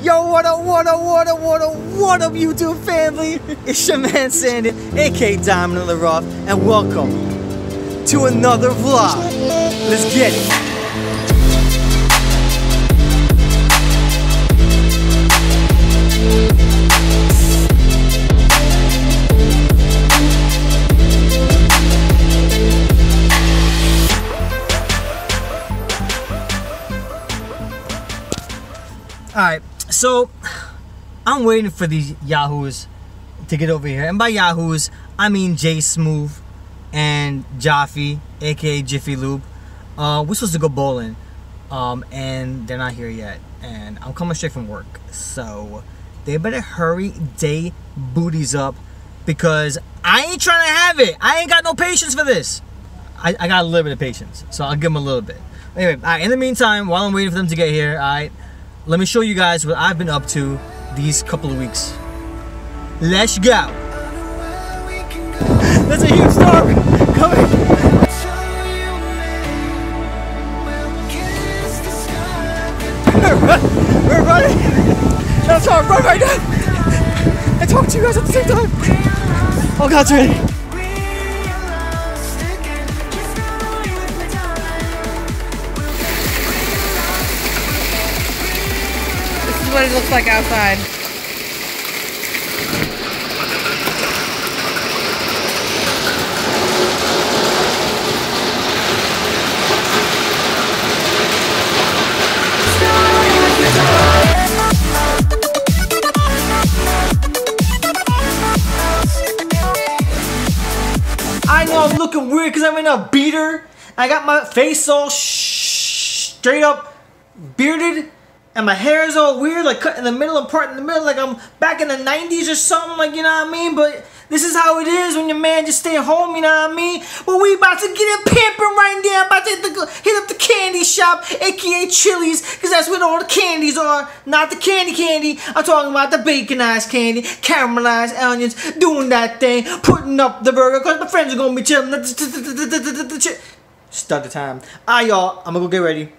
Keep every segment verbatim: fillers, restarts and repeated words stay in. Yo, what up, what up, what up, what up, what up, YouTube family? It's your man Sandin, aka Diamond in the Ruff, and welcome to another vlog. Let's get it. Alright, so I'm waiting for these yahoos to get over here. And by yahoos, I mean Jay Smooth and Jaffe, aka Jiffy Loop. Uh, we're supposed to go bowling, um, and they're not here yet. And I'm coming straight from work, so they better hurry day booties up because I ain't trying to have it. I ain't got no patience for this. I, I got a little bit of patience, so I'll give them a little bit. Anyway, all right, in the meantime, while I'm waiting for them to get here, all right, let me show you guys what I've been up to these couple of weeks. Let's go. That's a huge storm coming. We're, run we're running. That's hard. Run right now. I talk to you guys at the same time. Oh God, ready. What it looks like outside. I know I'm looking weird because I'm in a beater. I got my face all sh straight up bearded. And my hair is all weird, like cut in the middle and part in the middle, like I'm back in the nineties or something, like, you know what I mean? But this is how it is when your man just stay home, you know what I mean? But we about to get it pimping right now, about to hit, the, hit up the candy shop, aka Chili's, because that's where all the candies are. Not the candy candy, I'm talking about the baconized candy, caramelized onions, doing that thing, putting up the burger, because my friends are going to be chilling. Start the time. Alright, y'all, I'm going to go get ready.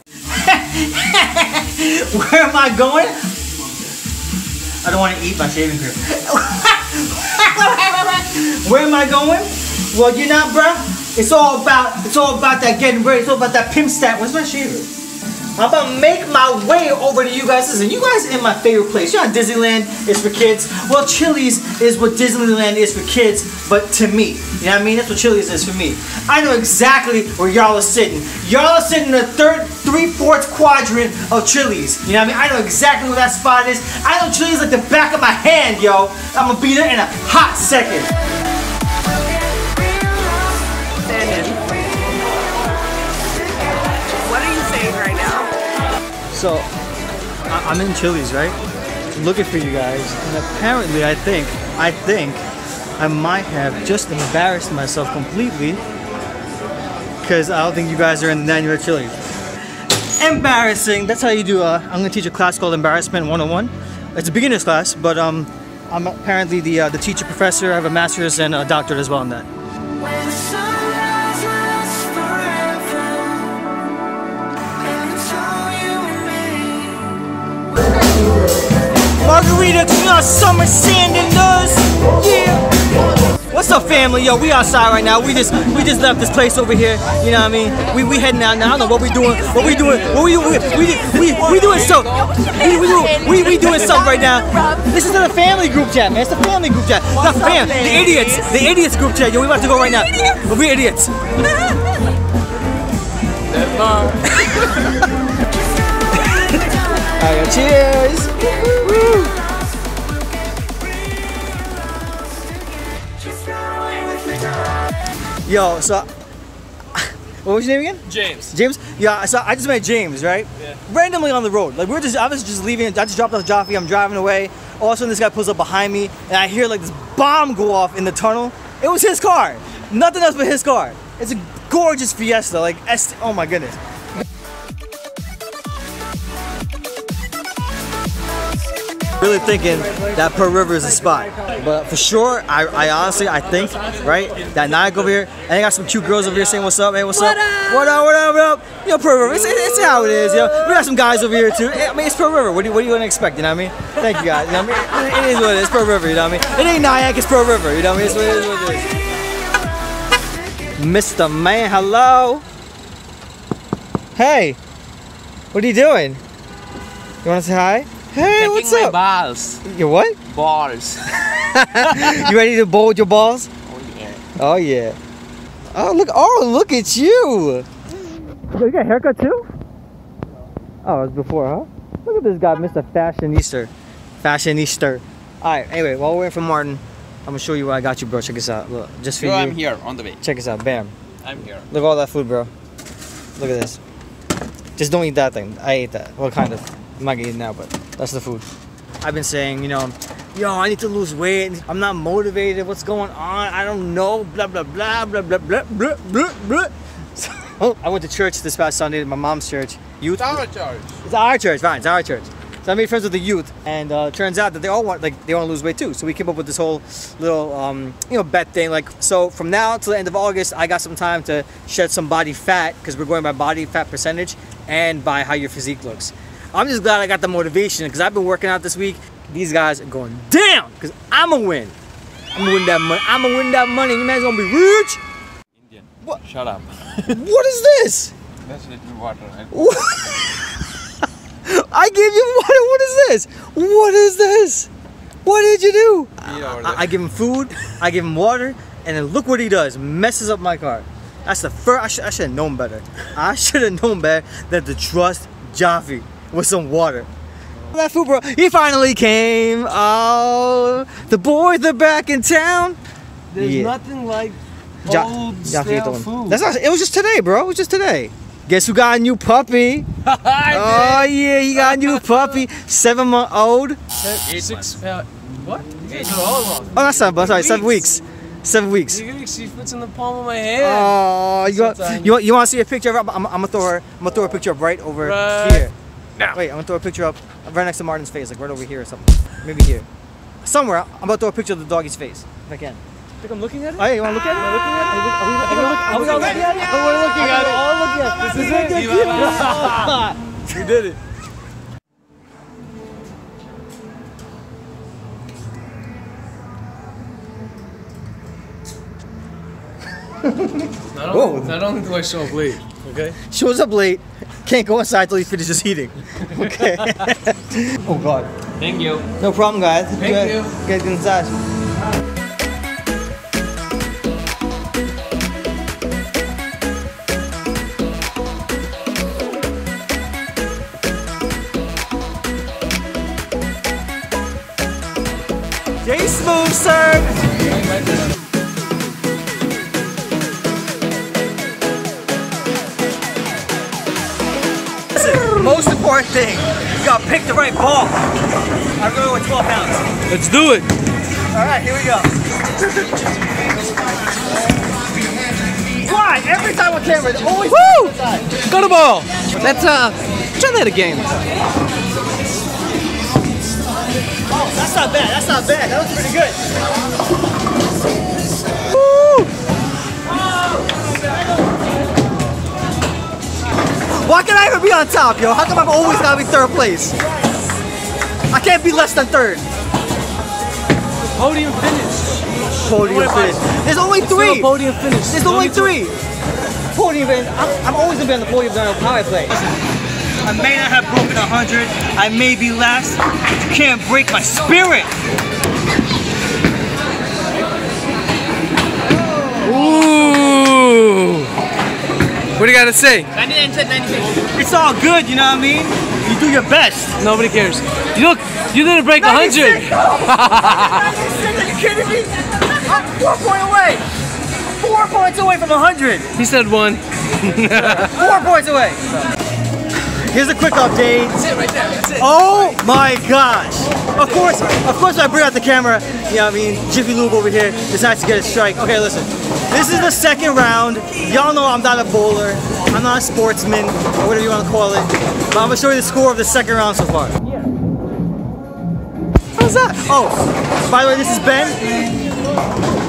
Where am I going? I don't want to eat my shaving cream. Where am I going? Well, you know, bruh, it's all about it's all about that getting ready. It's all about that pimp stat. Where's my shaver? I'm about to make my way over to you guys. Listen, you guys are in my favorite place. You know, Disneyland is for kids. Well, Chili's is what Disneyland is for kids, but to me. You know what I mean? That's what Chili's is for me. I know exactly where y'all are sitting. Y'all are sitting in the third, three-fourths quadrant of Chili's. You know what I mean? I know exactly where that spot is. I know Chili's like the back of my hand, yo. I'm gonna be there in a hot second. So, I'm in Chili's, right? Looking for you guys, and apparently I think, I think, I might have just embarrassed myself completely because I don't think you guys are in the Nanuet Chili's. Embarrassing, that's how you do, uh, I'm gonna teach a class called Embarrassment one oh one. It's a beginner's class, but um, I'm apparently the, uh, the teacher professor. I have a master's and a doctorate as well in that. Margarita, we are summer sanding us. Yeah. What's up, family? Yo, we outside right now. We just we just left this place over here. You know what I mean? We we heading out now. I don't know what we doing. What we doing? What we doing? We we we, we doing something. We we doing we, we doing something right now. This is not a family group chat, man. It's a family group chat. The fam, the idiots, the idiots group chat. Yo, we about to go right now. But we idiots. Alright, cheers! Woo! Yo, so what was your name again? James. James? Yeah, so I just met James, right? Yeah. Randomly on the road. Like we we're just I was just leaving, I just dropped off Jaffe, I'm driving away. All of a sudden this guy pulls up behind me and I hear like this bomb go off in the tunnel. It was his car. Nothing else but his car. It's a gorgeous Fiesta, like oh my goodness. really thinking that Pearl River is the spot. But for sure, I, I honestly, I think, right, that Nyack over here, and they got some cute girls over here saying what's up, hey, what's up? What up, what up, what up? Yo, Pearl River, it's, it's how it is, yo. We got some guys over here too. I mean, it's Pearl River, what do you, what do you want to expect, you know what I mean? Thank you guys, you know what I mean? It is what it is, it's Pearl River, you know what I mean? It ain't Nyack, it's Pearl River, you know what I mean? It's what it is, what it is. Mister Man, hello. Hey, what are you doing? You want to say hi? Hey, I'm what's up? My balls. Your what? Balls. You ready to bowl with your balls? Oh yeah. Oh yeah. Oh look! Oh look at you. You got a haircut too? Oh, it was before, huh? Look at this guy, Mister Fashionista. Fashionista. All right. Anyway, while we're waiting for Martin, I'm gonna show you what I got you, bro. Check this out. Look, just for bro, you. I'm here on the way. Check this out. Bam. I'm here. Look at all that food, bro. Look at this. Just don't eat that thing. I ate that. Well, kind of. I'm not gonna eat it now, but that's the food. I've been saying, you know, yo, I need to lose weight. I'm not motivated. What's going on? I don't know. Blah blah blah blah blah blah blah blah blah. So I went to church this past Sunday. My mom's church. Youth. It's our church. It's our church. Fine. It's our church. So I made friends with the youth, and uh, turns out that they all want, like, they want to lose weight too. So we came up with this whole little, um, you know, bet thing. Like, so from now till the end of August, I got some time to shed some body fat because we're going by body fat percentage and by how your physique looks. I'm just glad I got the motivation because I've been working out this week. These guys are going down because I'm gonna win. I'm gonna win that money. I'm gonna win that money. You man's gonna be rich. Indian. What? Shut up. What is this? That's a little water. What? I gave you water. What is this? What is this? What did you do? I, I, I give him food. I give him water, and then look what he does. Messes up my car. That's the first. I should. I should have known better. I should have known better than to trust Jaffe with some water. That food, bro. He finally came. Oh, the boys are back in town. There's yeah. nothing like ja old stale food. That's not. It was just today, bro. It was just today. Guess who got a new puppy? Oh yeah, he got a new puppy. Seven month old. Eight Six. Uh, what? Eight oh, that's not. Sorry, seven weeks. Seven weeks. She fits in the palm of my hand. Oh, you want, you want you want to see a picture of her? I'm, I'm gonna throw her. I'm gonna throw a prow. picture up right over right. here. Now. Wait, I'm gonna throw a picture up right next to Martin's face, like right over here or something. Maybe here. Somewhere. I'm gonna throw a picture of the doggy's face if I can. Think I'm looking at it? Oh, yeah, you want to look at it? Are we looking at it? Are we looking at it? We're looking at it. This is it. This is it. We did it. Not only, not only do I show up late, okay? Shows up late, can't go inside till he finishes eating. Okay. Oh, God. Thank you. No problem, guys. Thank you. Get inside. Jay Smooth, sir! Listen, most important thing, you gotta pick the right ball. I'm going with twelve pounds. Let's do it! Alright, here we go. Why? Every time on camera, it's always Woo! Go to ball! Let's uh, try that again. Oh, that's not bad, that's not bad. That was pretty good. Woo! Why can I ever be on top, yo? How come I've always got to be third place? I can't be less than third. Podium finish. Podium finish. There's only three. Podium finish. There's only three. Podium finish. I'm, I'm always going to be on the podium during the power play. I may not have broken a hundred, I may be last, but you can't break my spirit! Ooh! What do you gotta say? It's all good, you know what I mean? You do your best. Nobody cares. You look, you didn't break a hundred! ninety-six, no. Are you kidding me? I'm four points away! Four points away from a hundred! He said one. Four points away! Here's a quick update. That's it right there, that's it. Oh my gosh! Of course, of course I bring out the camera. Yeah, I mean, Jiffy Loop over here decides to get a strike. Okay, listen. This is the second round. Y'all know I'm not a bowler. I'm not a sportsman, or whatever you want to call it. But I'm gonna show you the score of the second round so far. was that? Oh, by the way, this is Ben.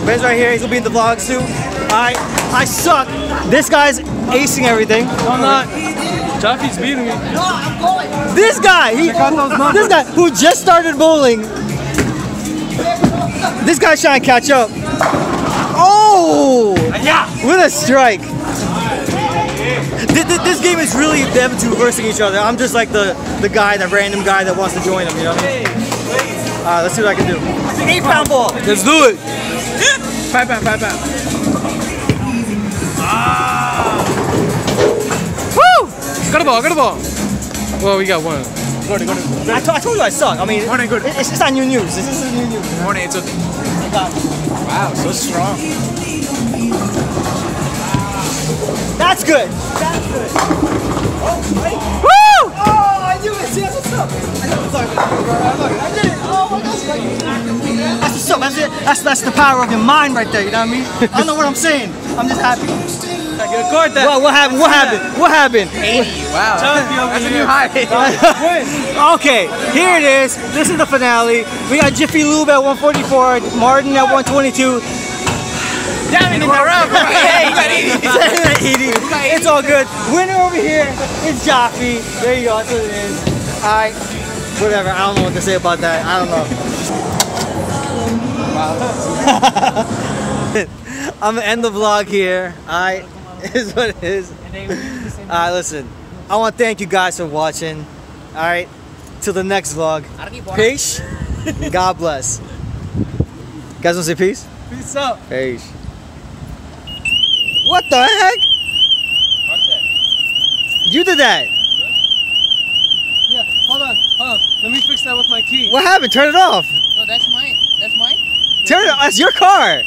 Ben's right here. He's gonna be in the vlog soon. I I suck. This guy's acing everything. No, I'm not. Jaffe's beating me. No, I'm going. This guy. He, this guy who just started bowling. This guy's trying to catch up. Oh! Yeah. What a strike. This game is really them two versing each other. I'm just like the, the guy, the random guy that wants to join them, you know? Alright, let's see what I can do. It's an eight pound ball. Let's do it. Five pound, five pound. Ah. Woo! Got a ball, got a ball. Well, we got one. Good, good. I, I told you I suck. I mean, morning, good. It's, it's not new news. This is new news. Morning, it's okay. I got it. Wow, so strong. That's good. That's good. Oh, buddy. Woo! Oh, I knew it. See, that's what's up. I know what's up. I did it. Oh, my gosh. That's what's up. That's it. That's, that's the power of your mind right there. You know what I mean? I don't know what I'm saying. I'm just happy. I can record that. Well, what happened? What happened? What happened? eighty. Wow. That's a new high. Okay. Here it is. This is the finale. We got Jiffy Loop at one forty-four. Martin at one twenty-two. Diamond in the Ruff! It's all good. Winner over here is Jaffe. There you go, that's what it is. Alright, whatever, I don't know what to say about that. I don't know. I'm gonna end the vlog here. Alright, it is what it is. Alright, listen. I wanna thank you guys for watching. Alright, till the next vlog. Peace. God bless. You guys wanna say peace? Peace out. Peace. What the heck? What's that? You did that. Yeah, hold on, hold on. Let me fix that with my key. What happened? Turn it off. No, that's mine. That's mine. Turn it off. That's your car.